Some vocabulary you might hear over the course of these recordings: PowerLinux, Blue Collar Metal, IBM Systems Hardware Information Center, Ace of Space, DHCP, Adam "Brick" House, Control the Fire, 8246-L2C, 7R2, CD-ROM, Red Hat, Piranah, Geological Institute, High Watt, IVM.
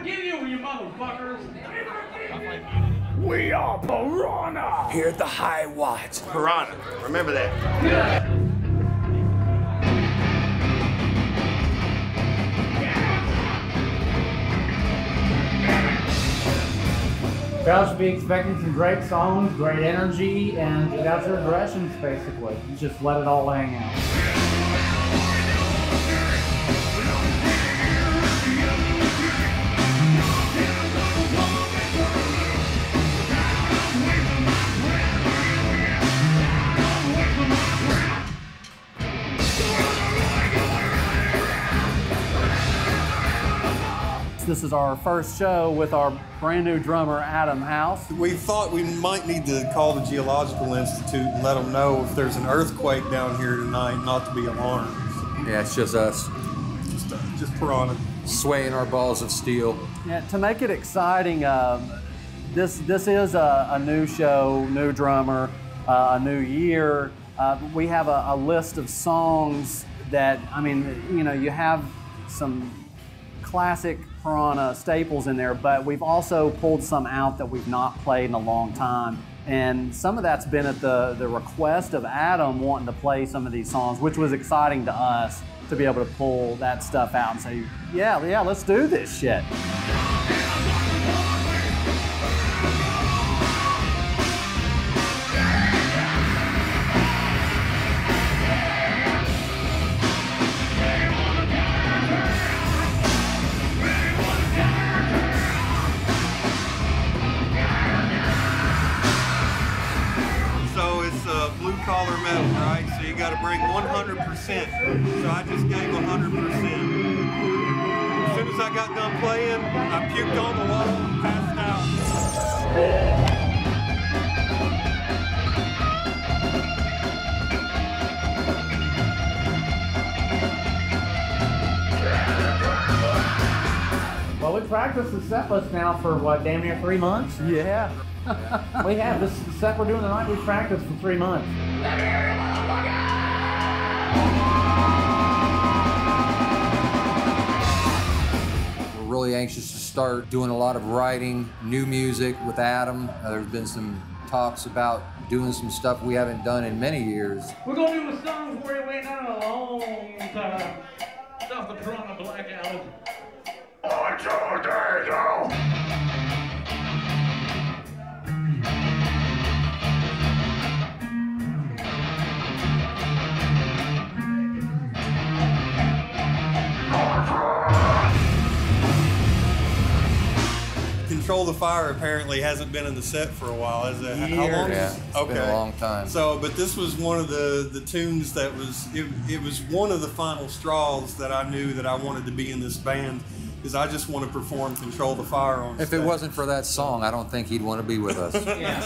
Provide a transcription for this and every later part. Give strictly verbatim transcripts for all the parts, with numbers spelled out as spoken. forgive you, you motherfuckers! We are Piranah! Here at the High Watt. Piranah. Remember that. Yeah. I should be expecting some great songs, great energy, and without your aggressions, basically. You just let it all hang out. This is our first show with our brand new drummer, Adam House. We thought we might need to call the Geological Institute and let them know if there's an earthquake down here tonight, not to be alarmed. Yeah, it's just us. Just, uh, just Piranha. Swaying our balls of steel. Yeah, to make it exciting, uh, this, this is a, a new show, new drummer, uh, a new year. Uh, we have a, a list of songs that, I mean, you know, you have some classic Piranha staples in there, but we've also pulled some out that we've not played in a long time. And some of that's been at the, the request of Adam wanting to play some of these songs, which was exciting to us to be able to pull that stuff out and say, yeah, yeah, let's do this shit. Blue Collar Metal, right? So you got to bring one hundred percent. So I just gave one hundred percent. As soon as I got done playing, I puked on the wall and passed out. Well, we practiced the set list now for, what, damn near three months? Yeah. We have this set we're doing tonight. We practiced for three months. We're really anxious to start doing a lot of writing, new music with Adam. Uh, there's been some talks about doing some stuff we haven't done in many years. We're gonna do a song for you. We ain't done in a long time. Stuff the Piranha Blackout. Oh, it's all day, Control the Fire apparently hasn't been in the set for a while. Is it? Years. How long? Yeah, it's okay. Been a long time. So, but this was one of the the tunes that was it, it was one of the final straws that I knew that I wanted to be in this band, because I just want to perform Control the Fire on stage. If it wasn't for that song, I don't think he'd want to be with us. Yeah.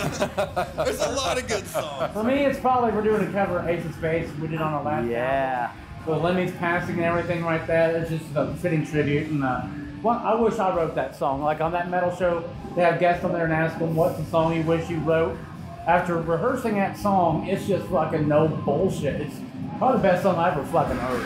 There's a lot of good songs. For me, it's probably we're doing a cover of Ace of Space. We did on our last. Yeah. Album. With Lemmy's passing and everything right there, it's just a fitting tribute. And uh, well, I wish I wrote that song. Like on that metal show, they have guests on there and ask them, what's the song you wish you wrote? After rehearsing that song, it's just fucking no bullshit. It's probably the best song I ever fucking heard.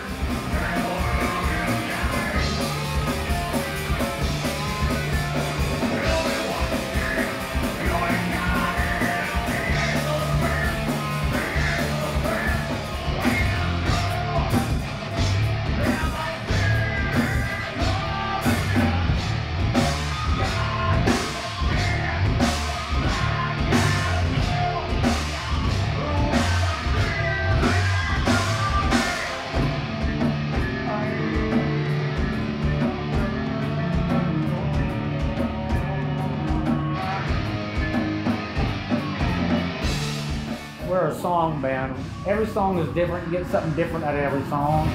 We're a song band. Every song is different. You get something different out of every song.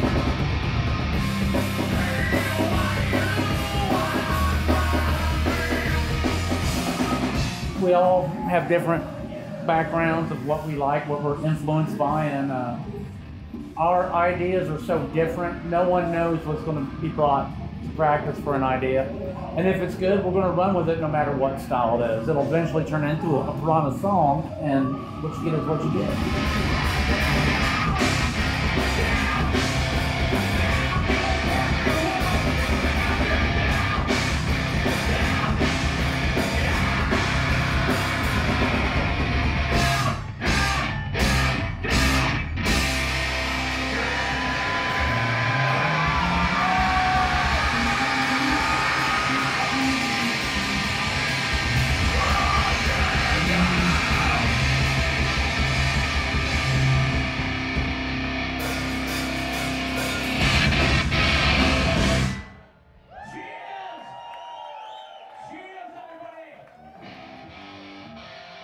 We all have different backgrounds of what we like, what we're influenced by, and uh, our ideas are so different. No one knows what's going to be brought to practice for an idea. And if it's good, we're going to run with it no matter what style it is. It'll eventually turn into a Piranha song, and what you get is what you get.